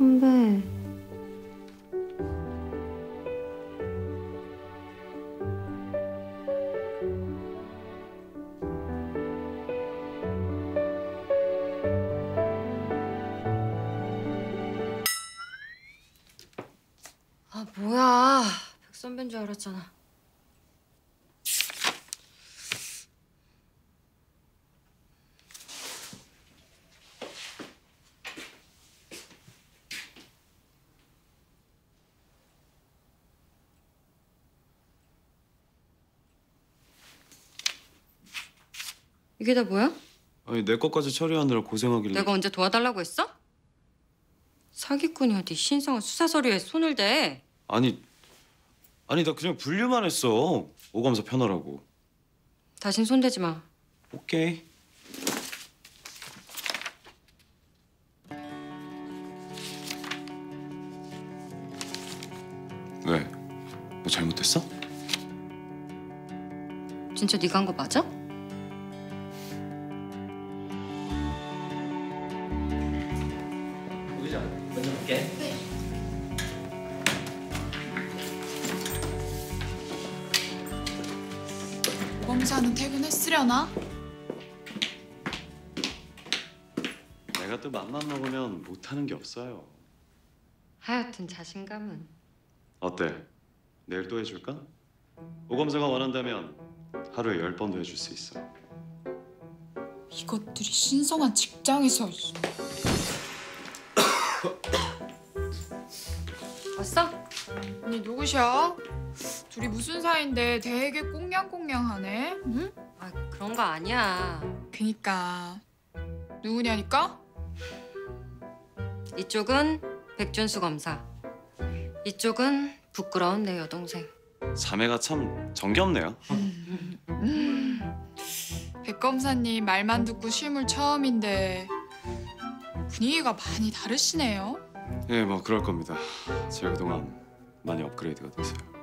선배. 아, 뭐야. 백 선배인 줄 알았잖아. 이게 다 뭐야? 아니, 내 것까지 처리하느라 고생하길래. 내가 언제 도와달라고 했어? 사기꾼이 어디 신성한 수사 서류에 손을 대. 아니 나 그냥 분류만 했어. 오감사 편하라고. 다신 손대지 마. 오케이. 왜? 뭐 잘못했어? 진짜 네가 한 거 맞아? 먼저 볼게. 네. 오검사는 퇴근했으려나? 내가 또 맘만 먹으면 못하는 게 없어요. 하여튼 자신감은. 어때? 내일 또 해줄까? 오검사가 원한다면 하루에 10번도 해줄 수 있어. 이것들이 신성한 직장에서. 왔어? 언니 누구셔? 둘이 무슨 사이인데 되게 꽁냥꽁냥하네? 응? 아, 그런 거 아니야. 그니까 누구냐니까? 이쪽은 백준수 검사, 이쪽은 부끄러운 내 여동생. 자매가 참 정겹네요. 백 검사님 말만 듣고 실물 처음인데 분위기가 많이 다르시네요. 예, 뭐 그럴 겁니다. 제가 그동안 많이 업그레이드가 됐어요.